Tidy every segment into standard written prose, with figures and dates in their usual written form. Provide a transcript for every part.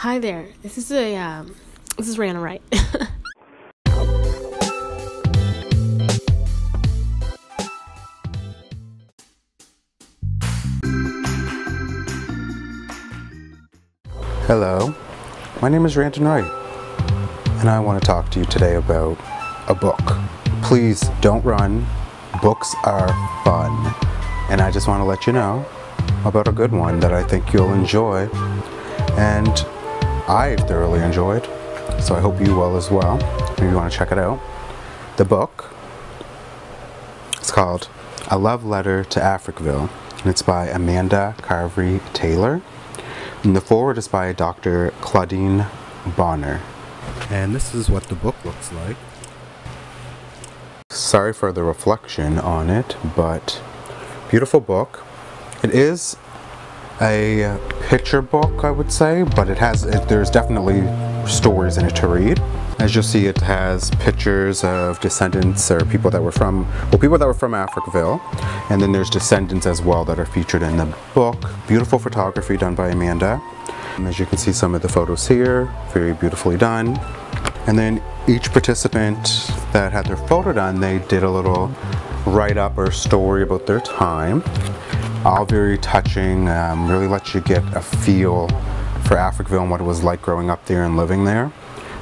Hi there. This is Randon Wright. Hello, my name is Randon Wright, and I want to talk to you today about a book. Please don't run. Books are fun, and I just want to let you know about a good one that I think you'll enjoy, and I've thoroughly enjoyed, so I hope you will as well. Maybe you want to check it out. The book is called A Love Letter to Africville, and it's by Amanda Carvery Taylor, and the foreword is by Dr. Claudine Bonner. And this is what the book looks like. Sorry for the reflection on it, but beautiful book. It is a picture book, I would say, but there's definitely stories in it to read. As you'll see, it has pictures of descendants or people that were from Africville, and then there's descendants as well that are featured in the book. Beautiful photography done by Amanda. And as you can see, some of the photos here, very beautifully done. And then each participant that had their photo done, they did a little write-up or story about their time. All very touching, really lets you get a feel for Africville and what it was like growing up there and living there.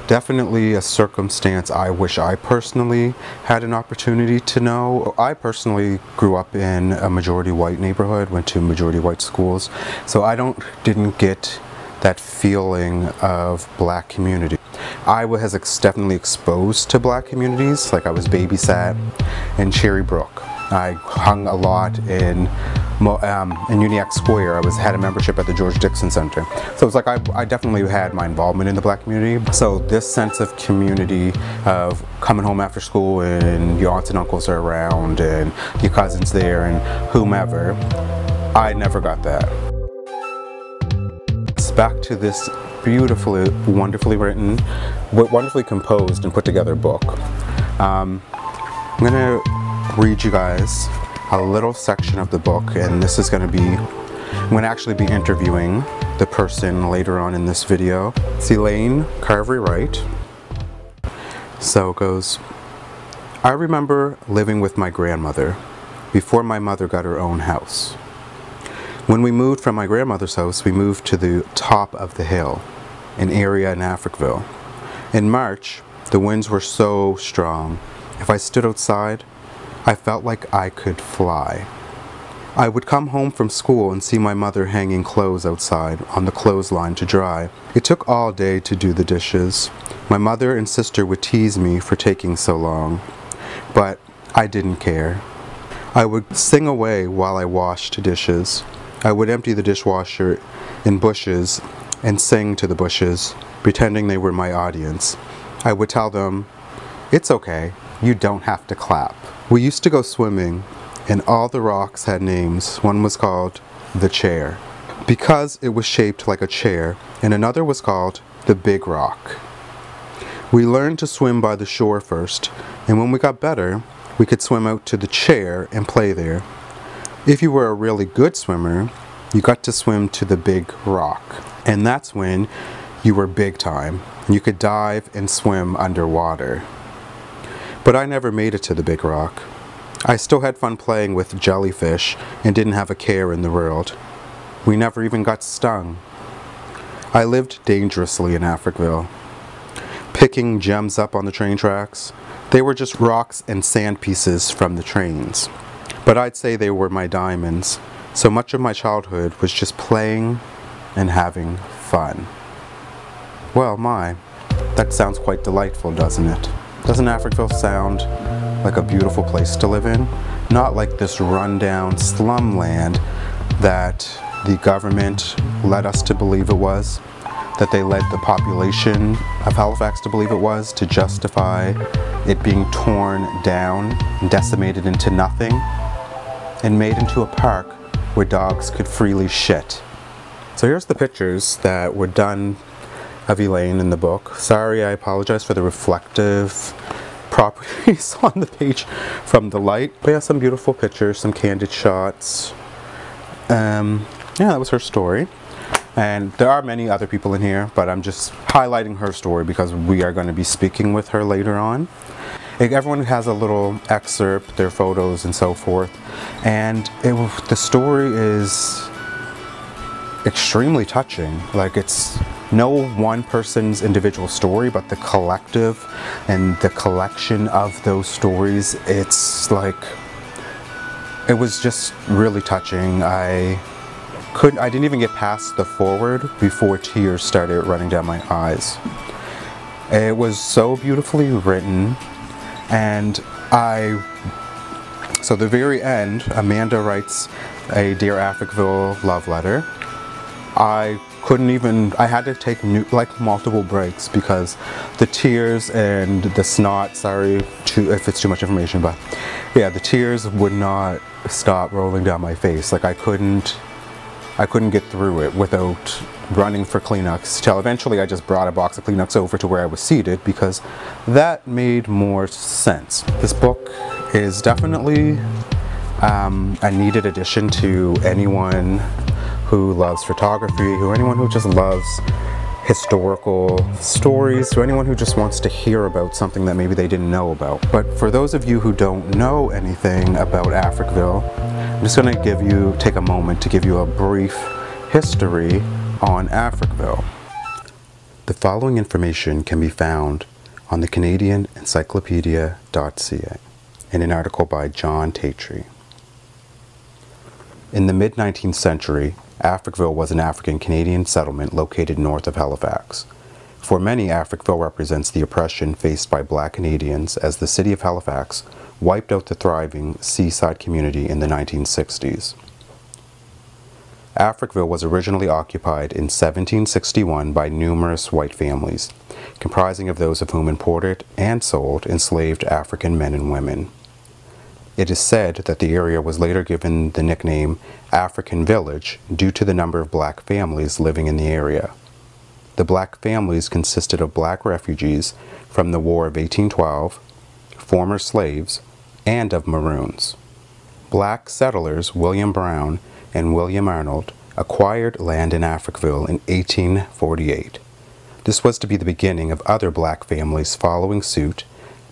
Definitely a circumstance I wish I personally had an opportunity to know. I personally grew up in a majority white neighborhood, went to majority white schools, so I didn't get that feeling of black community. I was definitely exposed to black communities, like I was babysat in Cherry Brook. I hung a lot in UNIA Square. I had a membership at the George Dixon Center. So it's like I definitely had my involvement in the black community. So this sense of community, of coming home after school and your aunts and uncles are around and your cousins there and whomever, I never got that. Back to this beautifully, wonderfully written, wonderfully composed and put together book. I'm going to read you guys a little section of the book, and this is going to be, I'm going to actually be interviewing the person later on in this video. It's Elaine Carvery Wright. So it goes, I remember living with my grandmother before my mother got her own house. When we moved from my grandmother's house, we moved to the top of the hill, an area in Africville. In March, the winds were so strong. If I stood outside, I felt like I could fly. I would come home from school and see my mother hanging clothes outside on the clothesline to dry. It took all day to do the dishes. My mother and sister would tease me for taking so long, but I didn't care. I would sing away while I washed dishes. I would empty the dishwasher in bushes and sing to the bushes, pretending they were my audience. I would tell them, it's okay, you don't have to clap. We used to go swimming, and all the rocks had names. One was called the Chair, because it was shaped like a chair, and another was called the Big Rock. We learned to swim by the shore first, and when we got better, we could swim out to the Chair and play there. If you were a really good swimmer, you got to swim to the Big Rock, and that's when you were big time. You could dive and swim underwater. But I never made it to the Big Rock. I still had fun playing with jellyfish and didn't have a care in the world. We never even got stung. I lived dangerously in Africville, picking gems up on the train tracks. They were just rocks and sand pieces from the trains. But I'd say they were my diamonds, so much of my childhood was just playing and having fun. Well, my, that sounds quite delightful, doesn't it? Doesn't Africville sound like a beautiful place to live in? Not like this rundown slumland that the government led us to believe it was, that they led the population of Halifax to believe it was, to justify it being torn down and decimated into nothing, and made into a park where dogs could freely shit. So here's the pictures that were done of Elaine in the book. Sorry, I apologize for the reflective properties on the page from the light. But yeah, some beautiful pictures, some candid shots. Yeah, that was her story. And there are many other people in here, but I'm just highlighting her story because we are going to be speaking with her later on. Everyone has a little excerpt, their photos and so forth. And the story is extremely touching. Like, it's no one person's individual story, but the collective and the collection of those stories, it's like, it was just really touching. I didn't even get past the foreword before tears started running down my eyes. It was so beautifully written. And so the very end, Amanda writes a Dear Africville love letter. I had to take multiple breaks because the tears and the snot, sorry if it's too much information, but yeah, the tears would not stop rolling down my face. Like, I couldn't get through it without running for Kleenex, till eventually I just brought a box of Kleenex over to where I was seated because that made more sense. This book is definitely a needed addition to anyone who loves photography, to anyone who just loves historical stories, to anyone who just wants to hear about something that maybe they didn't know about. But for those of you who don't know anything about Africville, I'm just going to take a moment to give you a brief history on Africville. The following information can be found on the CanadianEncyclopedia.ca in an article by John Taitry. In the mid-19th century, Africville was an African-Canadian settlement located north of Halifax. For many, Africville represents the oppression faced by Black Canadians as the city of Halifax wiped out the thriving seaside community in the 1960s. Africville was originally occupied in 1761 by numerous white families, comprising of those of whom imported and sold enslaved African men and women. It is said that the area was later given the nickname African Village due to the number of Black families living in the area. The Black families consisted of Black refugees from the War of 1812, former slaves, and of Maroons. Black settlers William Brown and William Arnold acquired land in Africville in 1848. This was to be the beginning of other Black families following suit,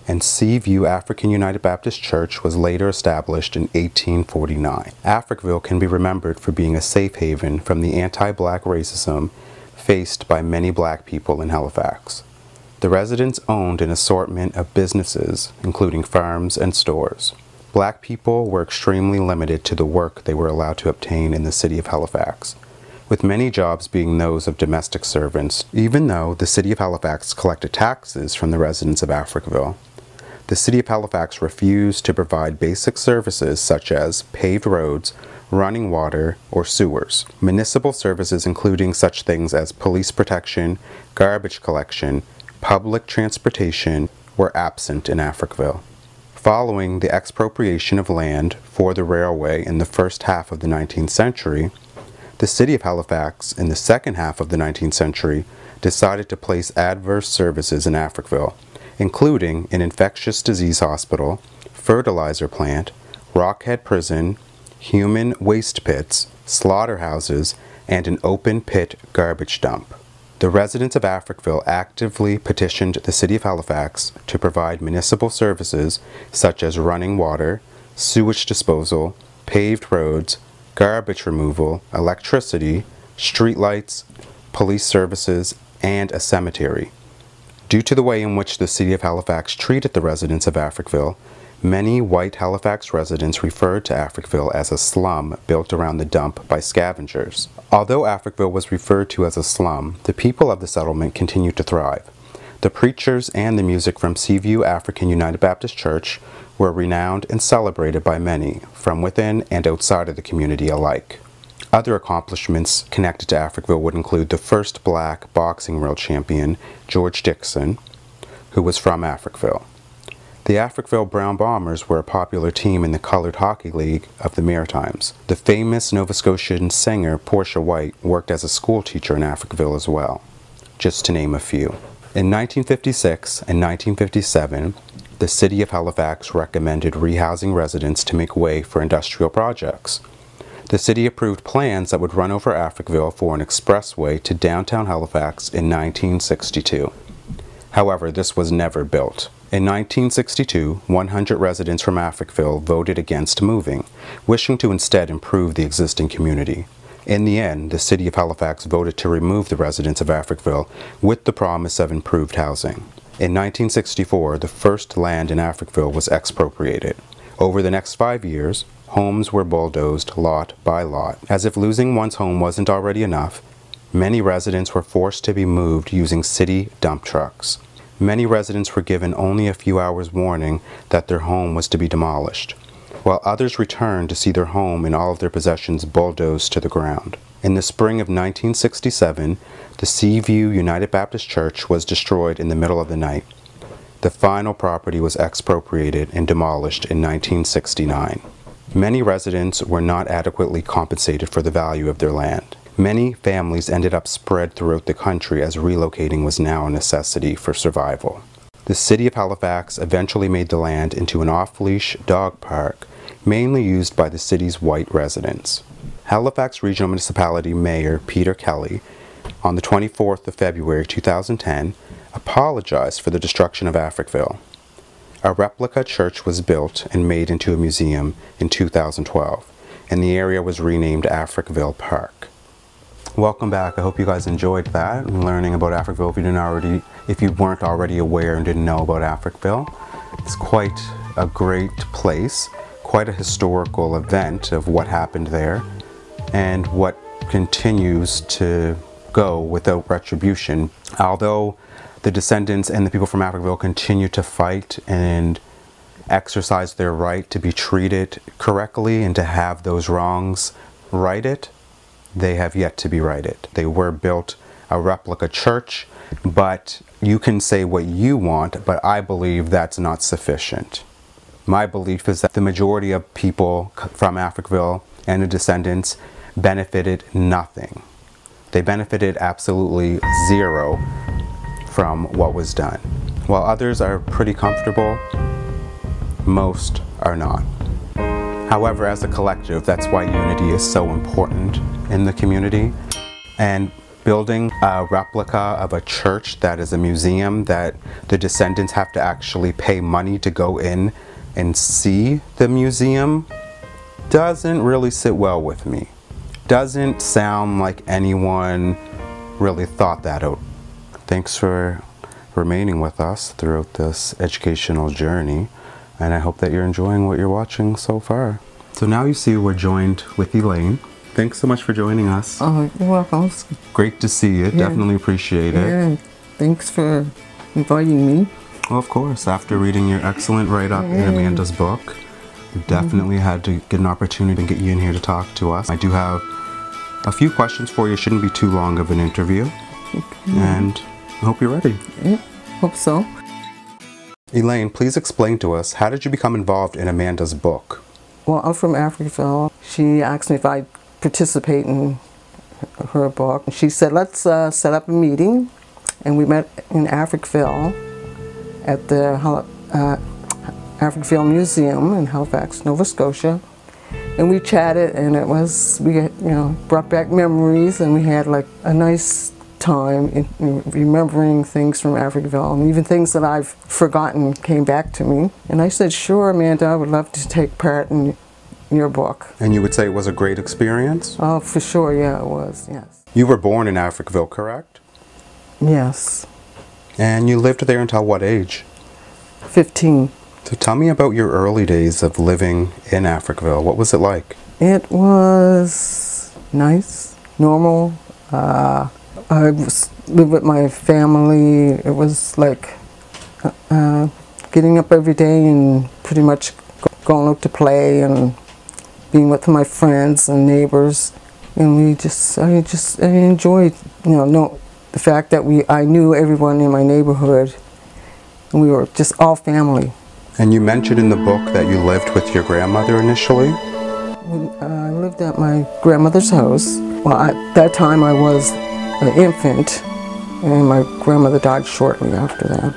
and Sea View African United Baptist Church was later established in 1849. Africville can be remembered for being a safe haven from the anti-Black racism faced by many Black people in Halifax. The residents owned an assortment of businesses, including farms and stores. Black people were extremely limited to the work they were allowed to obtain in the city of Halifax, with many jobs being those of domestic servants, even though the city of Halifax collected taxes from the residents of Africville. The City of Halifax refused to provide basic services such as paved roads, running water, or sewers. Municipal services including such things as police protection, garbage collection, public transportation were absent in Africville. Following the expropriation of land for the railway in the first half of the 19th century, the City of Halifax in the second half of the 19th century decided to place adverse services in Africville, including an infectious disease hospital, fertilizer plant, Rockhead Prison, human waste pits, slaughterhouses, and an open pit garbage dump. The residents of Africville actively petitioned the City of Halifax to provide municipal services such as running water, sewage disposal, paved roads, garbage removal, electricity, streetlights, police services, and a cemetery. Due to the way in which the City of Halifax treated the residents of Africville, many white Halifax residents referred to Africville as a slum built around the dump by scavengers. Although Africville was referred to as a slum, the people of the settlement continued to thrive. The preachers and the music from Sea View African United Baptist Church were renowned and celebrated by many, from within and outside of the community alike. Other accomplishments connected to Africville would include the first Black boxing world champion, George Dixon, who was from Africville. The Africville Brown Bombers were a popular team in the Colored Hockey League of the Maritimes. The famous Nova Scotian singer Portia White worked as a school teacher in Africville as well, just to name a few. In 1956 and 1957, the City of Halifax recommended rehousing residents to make way for industrial projects. The city approved plans that would run over Africville for an expressway to downtown Halifax in 1962. However, this was never built. In 1962, 100 residents from Africville voted against moving, wishing to instead improve the existing community. In the end, the city of Halifax voted to remove the residents of Africville with the promise of improved housing. In 1964, the first land in Africville was expropriated. Over the next 5 years, homes were bulldozed lot by lot. As if losing one's home wasn't already enough, many residents were forced to be moved using city dump trucks. Many residents were given only a few hours' warning that their home was to be demolished, while others returned to see their home and all of their possessions bulldozed to the ground. In the spring of 1967, the Sea View United Baptist Church was destroyed in the middle of the night. The final property was expropriated and demolished in 1969. Many residents were not adequately compensated for the value of their land. Many families ended up spread throughout the country as relocating was now a necessity for survival. The city of Halifax eventually made the land into an off-leash dog park, mainly used by the city's white residents. Halifax Regional Municipality Mayor Peter Kelly, on the 24th of February 2010, apologized for the destruction of Africville. A replica church was built and made into a museum in 2012, and the area was renamed Africville Park. Welcome back. I hope you guys enjoyed that and learning about Africville. If you weren't already aware and didn't know about Africville, it's quite a great place. Quite a historical event of what happened there and what continues to go without retribution. Although the descendants and the people from Africville continue to fight and exercise their right to be treated correctly and to have those wrongs righted, they have yet to be righted. They were built a replica church, but you can say what you want, but I believe that's not sufficient. My belief is that the majority of people from Africville and the descendants benefited nothing. They benefited absolutely zero from what was done. While others are pretty comfortable, most are not. However, as a collective, that's why unity is so important in the community. And building a replica of a church that is a museum that the descendants have to actually pay money to go in and see the museum doesn't really sit well with me. Doesn't sound like anyone really thought that out. Thanks for remaining with us throughout this educational journey, and I hope that you're enjoying what you're watching so far. So now you see we're joined with Elaine. Thanks so much for joining us. Oh, you're welcome. Great to see you. Yeah. Definitely appreciate it. Yeah. Thanks for inviting me. Well, of course, after reading your excellent write-up in Amanda's book, we definitely had to get an opportunity to get you in here to talk to us. I do have a few questions for you. It shouldn't be too long of an interview. Okay. And I hope you're ready. Yeah, hope so. Elaine, please explain to us, how did you become involved in Amanda's book? Well, I'm from Africville. She asked me if I'd participate in her book. She said, let's set up a meeting, and we met in Africville at the Africville Museum in Halifax, Nova Scotia, and we chatted, and it was, brought back memories, and we had like a nice time in remembering things from Africville, and even things that I've forgotten came back to me. And I said, sure, Amanda, I would love to take part in your book. And you would say it was a great experience? Oh, for sure, yeah, it was, yes. You were born in Africville, correct? Yes. And you lived there until what age? 15. So tell me about your early days of living in Africville. What was it like? It was nice, normal. I lived with my family. It was like getting up every day and pretty much going out to play and being with my friends and neighbors. And I enjoyed, the fact that I knew everyone in my neighborhood, and we were just all family. And you mentioned in the book that you lived with your grandmother initially? I lived at my grandmother's house. Well, at that time I was an infant, and my grandmother died shortly after that.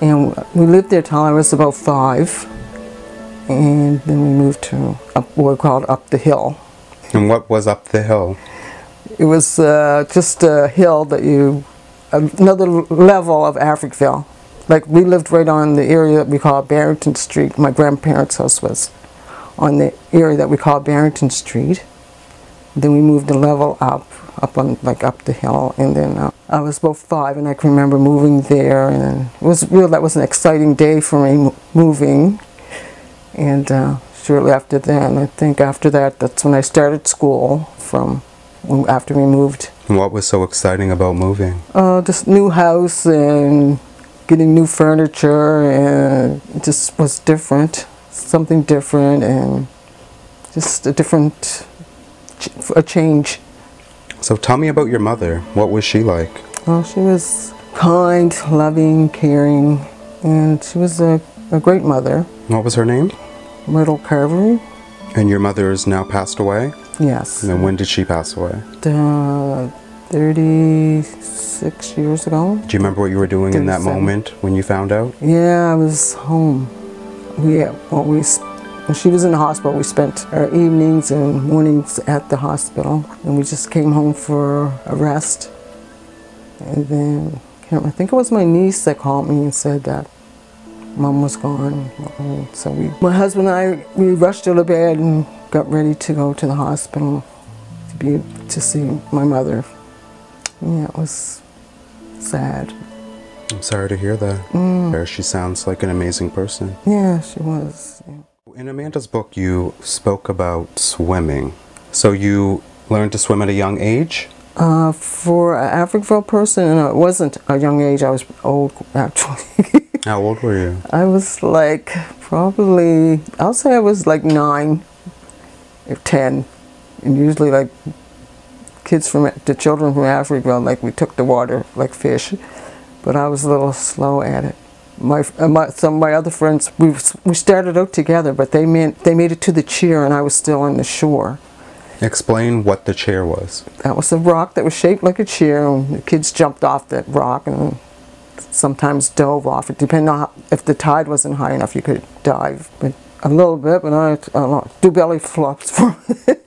And we lived there till I was about 5, and then we moved to what we called Up the Hill. And what was Up the Hill? It was just a hill that you, another level of Africville. Like, we lived right on the area that we call Barrington Street. My grandparents' house was on the area that we call Barrington Street. Then we moved a level up on, like, up the hill, and then I was about 5, and I can remember moving there, and it was real. That was an exciting day for me, moving, and shortly after that, I think after that, that's when I started school, from after we moved. And what was so exciting about moving? Just new house, and getting new furniture, and it just was different, something different, and just a different, a change. So tell me about your mother. What was she like? Well, she was kind, loving, caring, and she was a great mother. What was her name? Myrtle Carvery. And your mother is now passed away? Yes. And when did she pass away? 36 years ago. Do you remember what you were doing in that moment when you found out? Yeah, I was home. When she was in the hospital, we spent our evenings and mornings at the hospital, and we just came home for a rest. And then, I think it was my niece that called me and said that Mom was gone. And so my husband and I, we rushed out of bed and got ready to go to the hospital to see my mother. Yeah, it was sad. I'm sorry to hear that. Mm. She sounds like an amazing person. Yeah, she was. Yeah. In Amanda's book, you spoke about swimming. So you learned to swim at a young age? For an Africville person, no, it wasn't a young age. I was old, actually. How old were you? I was like, probably, I'll say I was like 9 or 10. And usually, like, the children from Africville, like, we took the water like fish. But I was a little slow at it. Some of my other friends, we started out together, but they made it to the chair, and I was still on the shore. Explain what the chair was. That was a rock that was shaped like a chair, and the kids jumped off that rock and sometimes dove off. It depended on if the tide wasn't high enough, you could dive, but a little bit, but I do belly flops for it.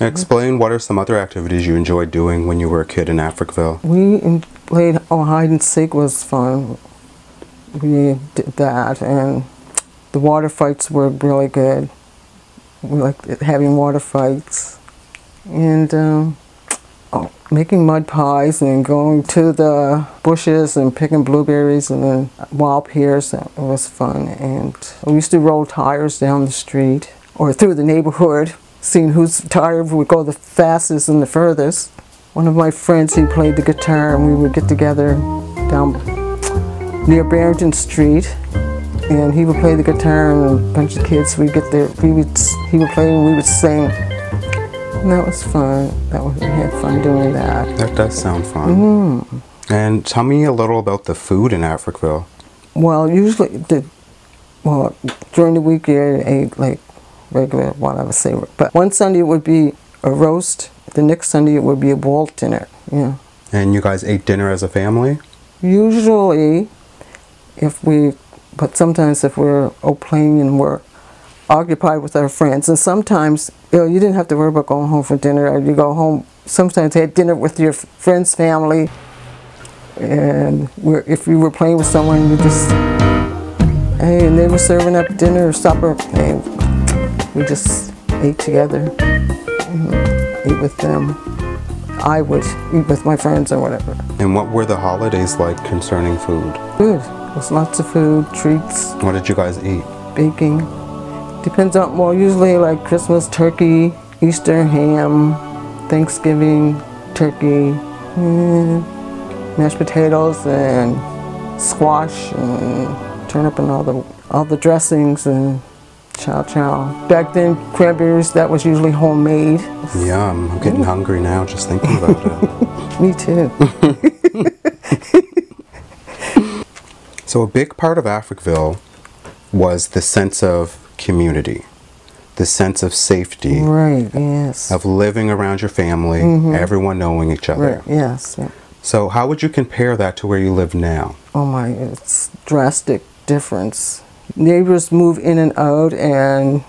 Explain, what are some other activities you enjoyed doing when you were a kid in Africville? We played hide and seek, was fun. We did that, and the water fights were really good. We liked having water fights, and making mud pies, and going to the bushes and picking blueberries and then wild pears. That was fun, and we used to roll tires down the street or through the neighborhood, seeing whose tire would go the fastest and the furthest. One of my friends, he played the guitar, and we would get together down near Barrington Street, and he would play the guitar, and a bunch of kids, we'd get there, he would play, and we would sing, and that was fun. We had fun doing that. That does sound fun. Mm-hmm. And tell me a little about the food in Africville. Well, usually, during the week you ate like regular, whatever, savory, but one Sunday it would be a roast, the next Sunday it would be a boiled dinner, yeah. And you guys ate dinner as a family? Usually, but sometimes if we're out playing and we're occupied with our friends, and sometimes, you didn't have to worry about going home for dinner, or you go home, sometimes you had dinner with your friend's family, and if you were playing with someone, you just, hey, and they were serving up dinner or supper, and we just ate together, ate with them. I would eat with my friends or whatever. And what were the holidays like concerning food? Good. There was lots of food, treats. What did you guys eat? Baking. Depends on, well, usually like Christmas, turkey, Easter, ham, Thanksgiving, turkey, mashed potatoes and squash and turnip and all the dressings and chow. Back then, cranberries, that was usually homemade. Yum. I'm getting hungry now just thinking about it. Me too. So a big part of Africville was the sense of community, the sense of safety. Right, yes. Of living around your family, everyone knowing each other. Right, yes. Yeah. So how would you compare that to where you live now? Oh my, it's drastic difference. neighbors move in and out, and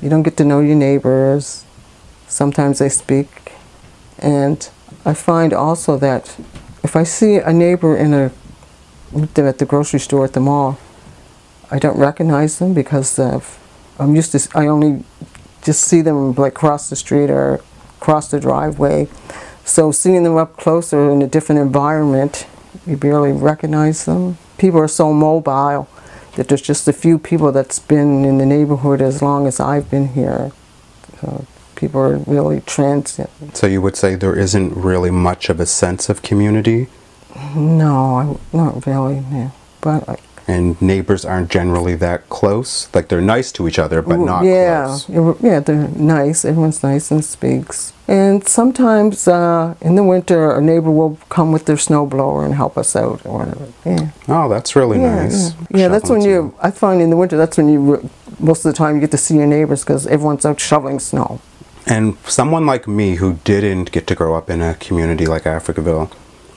you don't get to know your neighbors. Sometimes they speak. And I find also that if I see a neighbor at the grocery store, at the mall, I don't recognize them because I'm used to, I only just see them like across the street or across the driveway. So seeing them up closer in a different environment, you barely recognize them. People are so mobile that there's just a few people that's been in the neighborhood as long as I've been here. People are really transient. So you would say there isn't really much of a sense of community? No, not really, yeah. But and neighbors aren't generally that close? Like they're nice to each other, but not close? Yeah, they're nice. Everyone's nice and speaks. And sometimes in the winter, a neighbor will come with their snowblower and help us out or whatever. Yeah. Oh, that's really nice. Yeah, yeah, that's when you, I find in the winter, that's when you, most of the time you get to see your neighbors because everyone's out shoveling snow. And someone like me who didn't get to grow up in a community like Africville,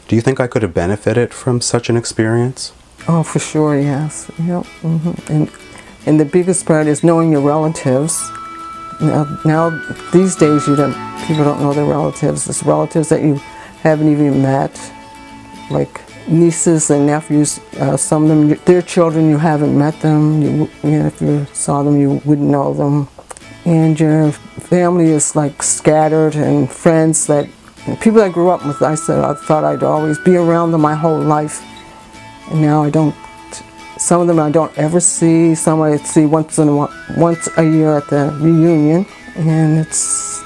do you think I could have benefited from such an experience? Oh, for sure, yes. Yep. Mm-hmm. And the biggest part is knowing your relatives. Now these days, people don't know their relatives. It's relatives that you haven't even met, like nieces and nephews. Some of them, their children, you haven't met them. If you saw them, you wouldn't know them. And your family is like scattered, and friends that people I grew up with. I thought I'd always be around them my whole life. And now I don't, some of them I don't ever see, some I see once a year at the reunion, and it's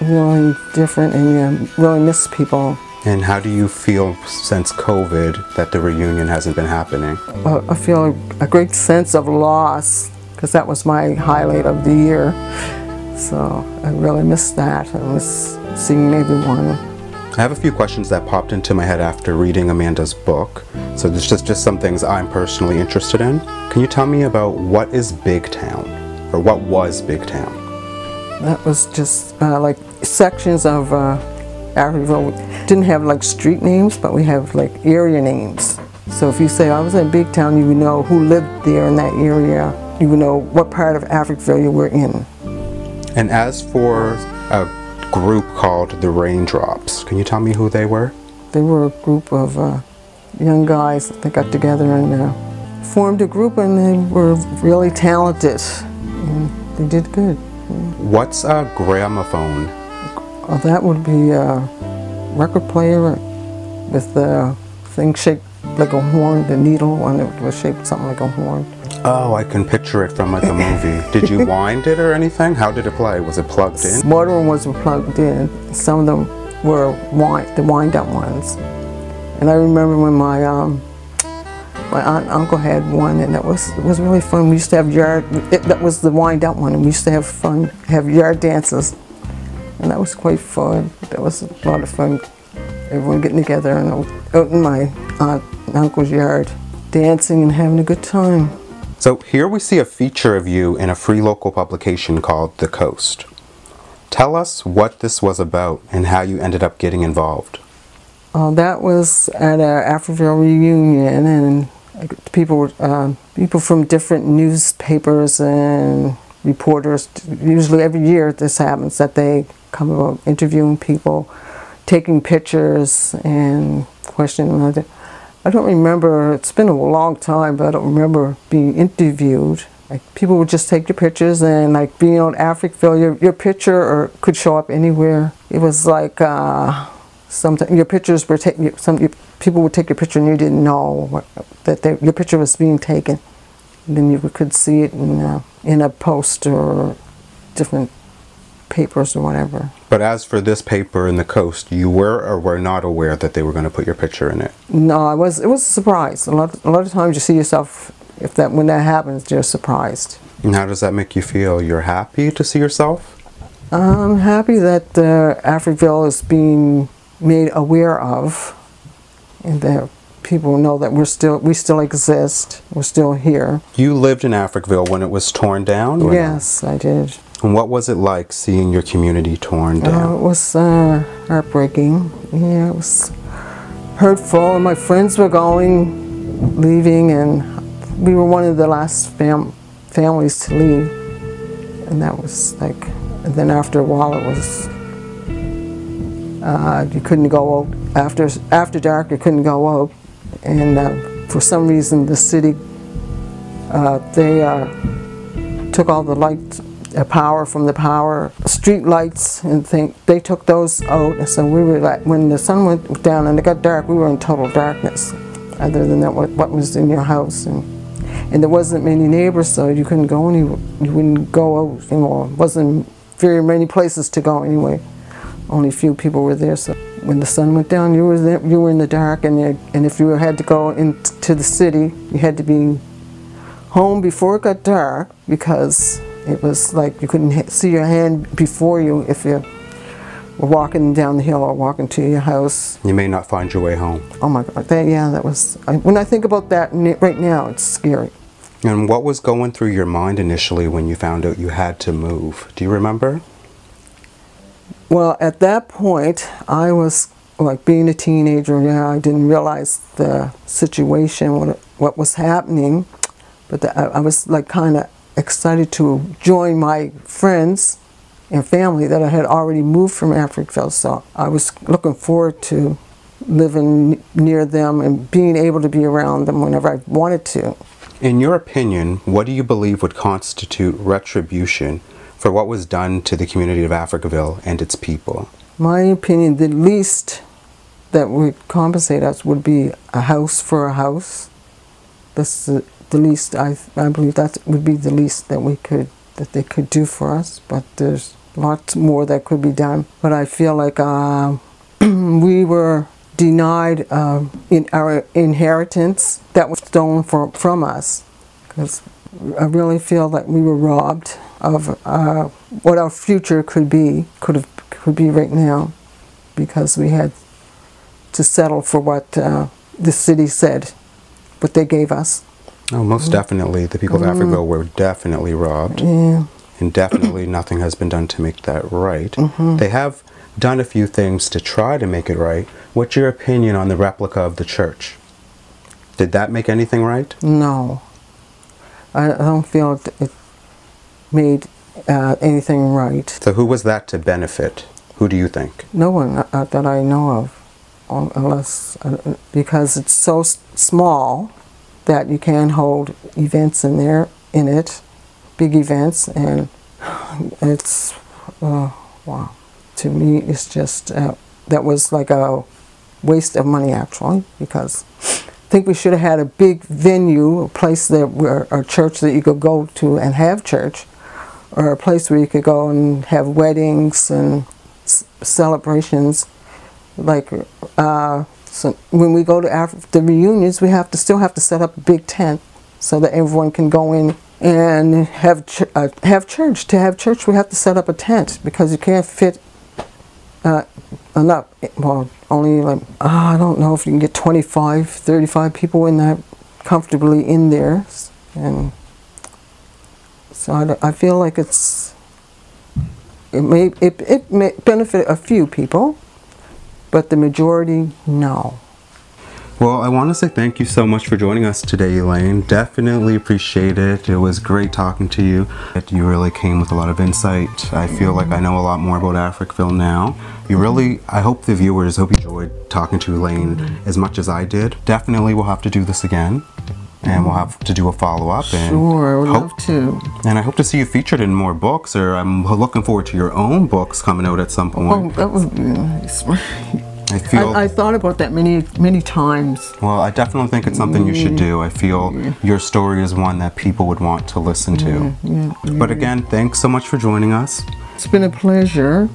really different, and you really miss people. And how do you feel since COVID that the reunion hasn't been happening? I feel a great sense of loss, because that was my highlight of the year. So I really missed that. I miss seeing everyone. I have a few questions that popped into my head after reading Amanda's book. So there's just some things I'm personally interested in. Can you tell me about what is Big Town? Or what was Big Town? That was just like sections of Africville. Didn't have like street names, but we have like area names. So if you say I was at Big Town, you would know who lived there in that area. You would know what part of Africville you were in. And as for group called The Raindrops. Can you tell me who they were? They were a group of young guys that got together and formed a group, and they were really talented. And they did good. What's a gramophone? Oh, that would be a record player with the thing shaped like a horn, the needle on it was shaped something like a horn. Oh, I can picture it from like a movie. Did you wind it or anything? How did it play? Was it plugged in? Some of them wasn't plugged in. Some of them were the wind-up ones. And I remember when my aunt and uncle had one, and it was really fun. We used to have that was the wind-up one, and we used to have fun, have yard dances. And that was quite fun. That was a lot of fun. Everyone getting together and out in my aunt and uncle's yard, dancing and having a good time. So here we see a feature of you in a free local publication called The Coast. Tell us what this was about and how you ended up getting involved. That was at an Africville reunion, and people from different newspapers and reporters, usually every year this happens, that they come about interviewing people, taking pictures and questioning one another. I don't remember, it's been a long time, but I don't remember being interviewed. Like, people would just take your pictures, and like being on Africville, your picture could show up anywhere. It was like sometimes your pictures were taken, people would take your picture and you didn't know that your picture was being taken. And then you could see it in a post or different papers or whatever. But as for this paper in The Coast, you were or were not aware that they were going to put your picture in it? No, it was a surprise. A lot of times you see yourself, when that happens, you're surprised. And how does that make you feel? You're happy to see yourself? I'm happy that Africville is being made aware of, and that people know that we still exist, we're still here. You lived in Africville when it was torn down? Yes, I did. And what was it like seeing your community torn down? It was heartbreaking. Yeah, it was hurtful. And my friends were leaving, and we were one of the last families to leave, and that was like, and then after a while it was, you couldn't go out, after dark you couldn't go out, and for some reason the city, they took all the light power from the street lights and things, they took those out, and so we were like, when the sun went down and it got dark, we were in total darkness, other than that what was in your house, and there wasn't many neighbors, so you couldn't go anywhere, you wouldn't go out, you know, wasn't very many places to go anyway, only a few people were there, so when the sun went down you were there, you were in the dark, and if you had to go into the city you had to be home before it got dark, because it was like you couldn't see your hand before you if you were walking down the hill or walking to your house. You may not find your way home. Oh my God, that was, when I think about that right now, it's scary. And what was going through your mind initially when you found out you had to move? Do you remember? Well, at that point, I was like being a teenager, I didn't realize the situation, what was happening, but I was like kind of excited to join my friends and family that I had already moved from Africville, so I was looking forward to living near them and being able to be around them whenever I wanted to. In your opinion, what do you believe would constitute retribution for what was done to the community of Africville and its people? My opinion, the least that would compensate us would be a house for a house. This is the least, I believe that would be the least that they could do for us, but there's lots more that could be done. But I feel like we were denied in our inheritance that was stolen from us, because I really feel that we were robbed of what our future could be right now, because we had to settle for what the city said, what they gave us. Oh, most definitely. The people of Africville were definitely robbed. Yeah. And definitely nothing has been done to make that right. They have done a few things to try to make it right. What's your opinion on the replica of the church? Did that make anything right? No. I don't feel it made anything right. So who was that to benefit? Who do you think? No one that I know of. Unless, because it's so small, that you can hold events in it, big events, and it's, wow, to me it's just, that was like a waste of money actually, because I think we should have had a big venue, a place a church that you could go to and have church, or a place where you could go and have weddings and celebrations, like, so when we go to the reunions, we have to set up a big tent so that everyone can go in and have church. To have church, we have to set up a tent, because you can't fit enough. Well, only like, I don't know if you can get 25, 35 people in that comfortably in there, and so I feel like it may benefit a few people. But the majority, no. Well, I want to say thank you so much for joining us today, Elaine. Definitely appreciate it. It was great talking to you. You really came with a lot of insight. I feel like I know a lot more about Africville now. You really, I hope the viewers, hope you enjoyed talking to Elaine as much as I did. Definitely we'll have to do this again. And we'll have to do a follow-up. Sure, I would love to. And I hope to see you featured in more books, or I'm looking forward to your own books coming out at some point. Oh, that would be nice. I thought about that many times. Well, I definitely think it's something you should do. I feel your story is one that people would want to listen to. But again, thanks so much for joining us. It's been a pleasure.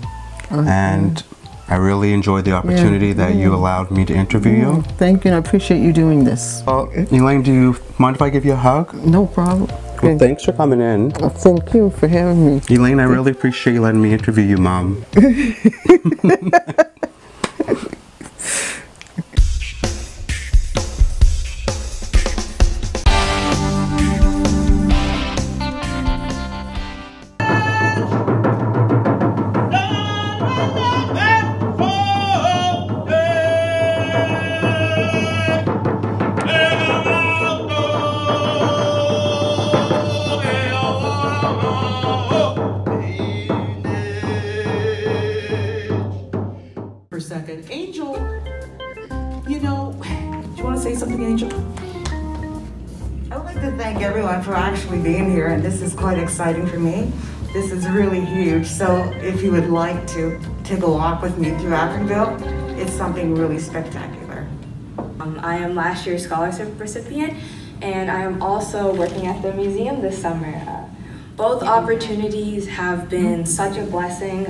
And I really enjoyed the opportunity that you allowed me to interview you. Thank you, and I appreciate you doing this. Well, Elaine, do you mind if I give you a hug? No problem. Well, thanks for coming in. Well, thank you for having me. Elaine, I really appreciate you letting me interview you, Mom. say something, Angel? I would like to thank everyone for actually being here, and this is quite exciting for me. This is really huge, so if you would like to take a walk with me through Africville, it's something really spectacular. I am last year's scholarship recipient, and I am also working at the museum this summer. Both opportunities have been such a blessing,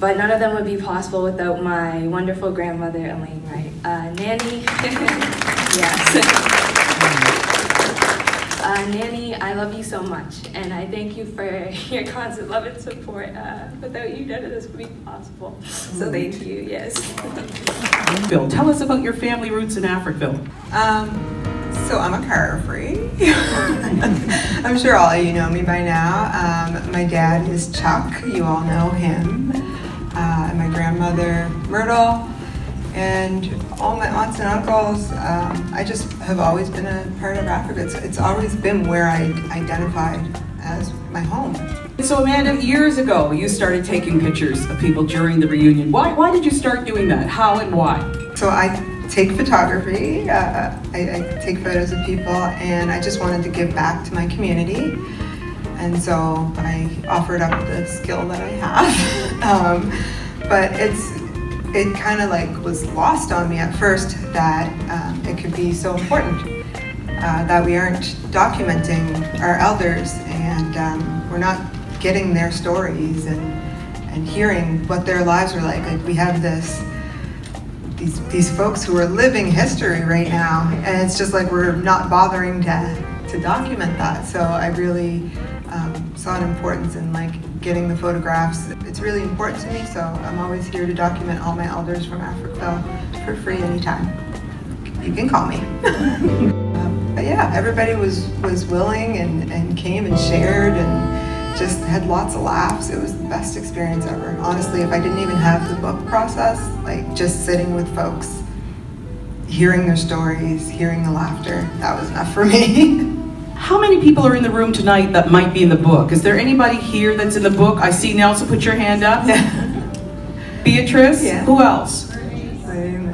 but none of them would be possible without my wonderful grandmother, Elaine Wright. Nanny, yes. Nanny, I love you so much, and I thank you for your constant love and support. Without you, none of this would be possible. So thank you, yes. Bill, tell us about your family roots in Africville. So I'm a Carvery. I'm sure all of you know me by now. My dad is Chuck, you all know him. And my grandmother, Myrtle, and all my aunts and uncles. I just have always been a part of Africa. It's always been where I identified as my home. So Amanda, years ago, you started taking pictures of people during the reunion. Why did you start doing that? How and why? So I take photography. I take photos of people, and I just wanted to give back to my community. And so I offered up the skill that I have. But it kind of like was lost on me at first that it could be so important that we aren't documenting our elders, and we're not getting their stories and hearing what their lives are like. Like we have these folks who are living history right now, and it's just like we're not bothering to document that. So I really saw an importance in like getting the photographs. It's really important to me, so I'm always here to document all my elders from Africa for free anytime. You can call me. But yeah, everybody was willing and came and shared and just had lots of laughs. It was the best experience ever. Honestly, if I didn't even have the book process, like just sitting with folks, hearing their stories, hearing the laughter, that was enough for me. How many people are in the room tonight that might be in the book? Is there anybody here that's in the book? I see Nelson, put your hand up. Beatrice, yeah. Who else?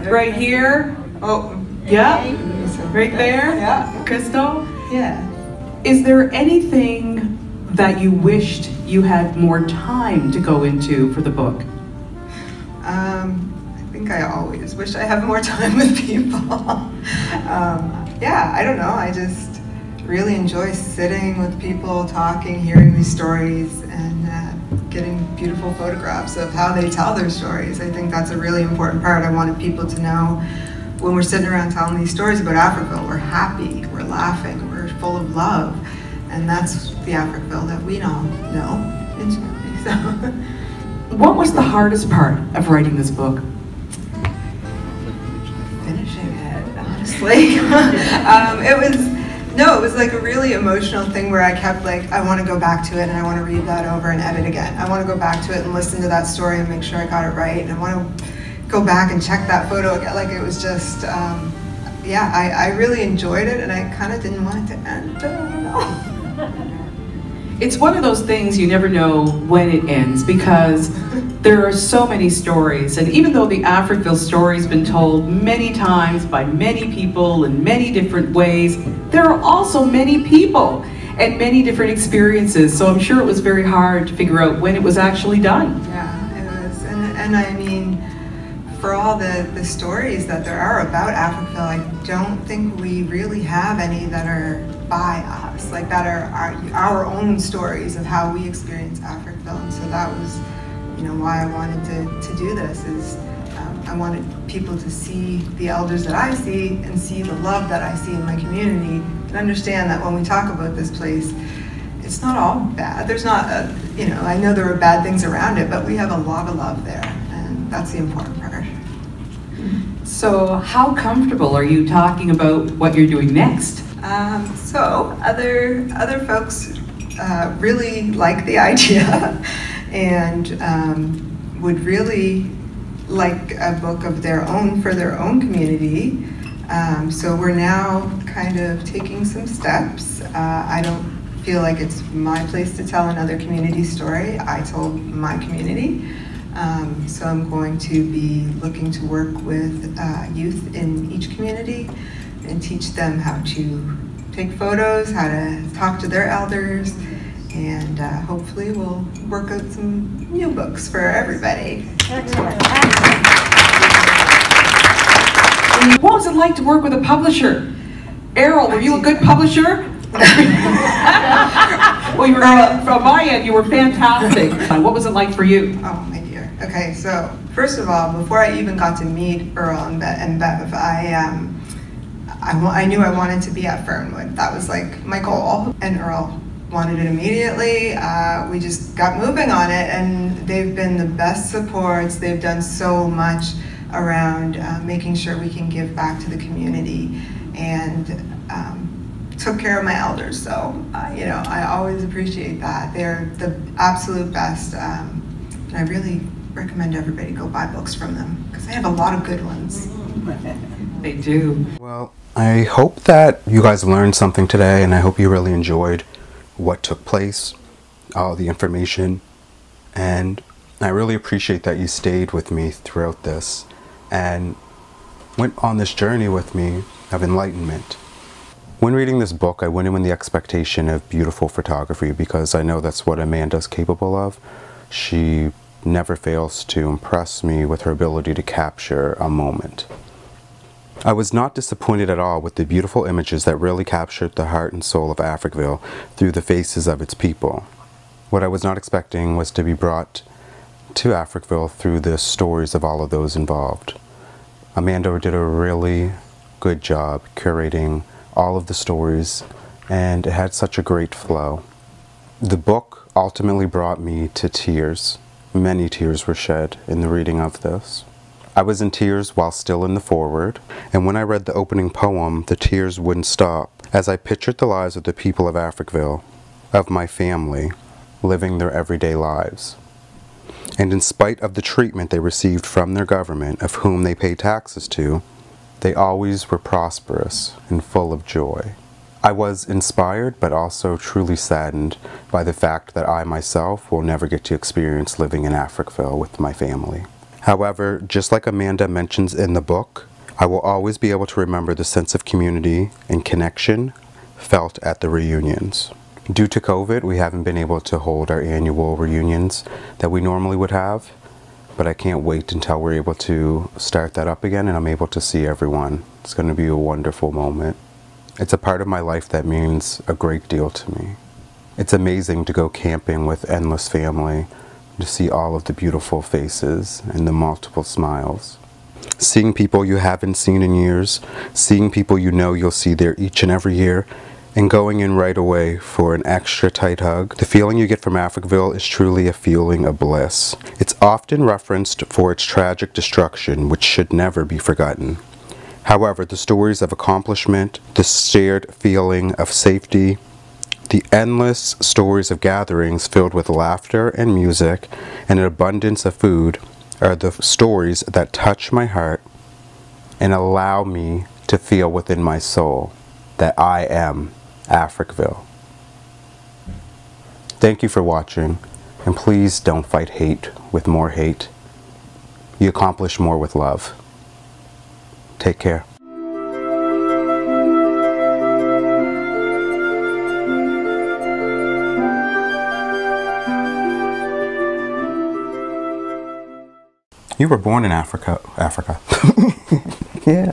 Right here. Oh, yeah. Right there. Yeah. Crystal. Yeah. Is there anything that you wished you had more time to go into for the book? I think I always wish I have more time with people. Yeah, I don't know. I just really enjoy sitting with people, talking, hearing these stories, and getting beautiful photographs of how they tell their stories. I think that's a really important part. I wanted people to know when we're sitting around telling these stories about Africville, we're happy, we're laughing, we're full of love, and that's the Africville that we all know intimately. So, what was the hardest part of writing this book? Finishing it, honestly. It was like a really emotional thing where I kept like, I want to go back to it and I want to read that over and edit again. I want to go back to it and listen to that story and make sure I got it right. And I want to go back and check that photo again. Like it was just, yeah, I really enjoyed it, and I kind of didn't want it to end. I don't know. It's one of those things you never know when it ends, because there are so many stories, and even though the Africville story's been told many times by many people in many different ways, there are also many people and many different experiences, so I'm sure it was very hard to figure out when it was actually done. Yeah, it was, and I mean, for all the stories that there are about Africville, I don't think we really have any that are by us, like that are our own stories of how we experience Africville. And so that was, you know, why I wanted to do this, is I wanted people to see the elders that I see and see the love that I see in my community, and understand that when we talk about this place, it's not all bad. There's not, you know, I know there were bad things around it, but we have a lot of love there, and that's the important part. So how comfortable are you talking about what you're doing next? So other folks really like the idea and would really like a book of their own for their own community. So we're now kind of taking some steps. I don't feel like it's my place to tell another community story. I told my community. So I'm going to be looking to work with youth in each community and teach them how to take photos, how to talk to their elders, and hopefully we'll work on some new books for everybody. Excellent. What was it like to work with a publisher? Errol, were you a good publisher? Well, you were, from my end, you were fantastic. What was it like for you? Oh, my dear. Okay, so first of all, before I even got to meet Errol and Bev, I knew I wanted to be at Fernwood. That was like my goal. And Errol wanted it immediately. We just got moving on it, and they've been the best supports. They've done so much around making sure we can give back to the community, and took care of my elders. So, you know, I always appreciate that. They're the absolute best, and I really recommend everybody go buy books from them, because they have a lot of good ones. They do. Well, I hope that you guys learned something today, and I hope you really enjoyed what took place, all the information, and I really appreciate that you stayed with me throughout this and went on this journey with me of enlightenment. When reading this book, I went in with the expectation of beautiful photography, because I know that's what Amanda's capable of. She never fails to impress me with her ability to capture a moment. I was not disappointed at all with the beautiful images that really captured the heart and soul of Africville through the faces of its people. What I was not expecting was to be brought to Africville through the stories of all of those involved. Amanda did a really good job curating all of the stories, and it had such a great flow. The book ultimately brought me to tears. Many tears were shed in the reading of this. I was in tears while still in the foreword, and when I read the opening poem, the tears wouldn't stop, as I pictured the lives of the people of Africville, of my family, living their everyday lives. And in spite of the treatment they received from their government, of whom they paid taxes to, they always were prosperous and full of joy. I was inspired, but also truly saddened by the fact that I myself will never get to experience living in Africville with my family. However, just like Amanda mentions in the book, I will always be able to remember the sense of community and connection felt at the reunions. Due to COVID, we haven't been able to hold our annual reunions that we normally would have, but I can't wait until we're able to start that up again and I'm able to see everyone. It's going to be a wonderful moment. It's a part of my life that means a great deal to me. It's amazing to go camping with endless family, to see all of the beautiful faces and the multiple smiles. Seeing people you haven't seen in years, seeing people you know you'll see there each and every year, and going in right away for an extra tight hug. The feeling you get from Africville is truly a feeling of bliss. It's often referenced for its tragic destruction, which should never be forgotten. However, the stories of accomplishment, the shared feeling of safety, the endless stories of gatherings filled with laughter and music and an abundance of food are the stories that touch my heart and allow me to feel within my soul that I am Africville. Thank you for watching, and please don't fight hate with more hate. You accomplish more with love. Take care. You were born in Africa. Yeah.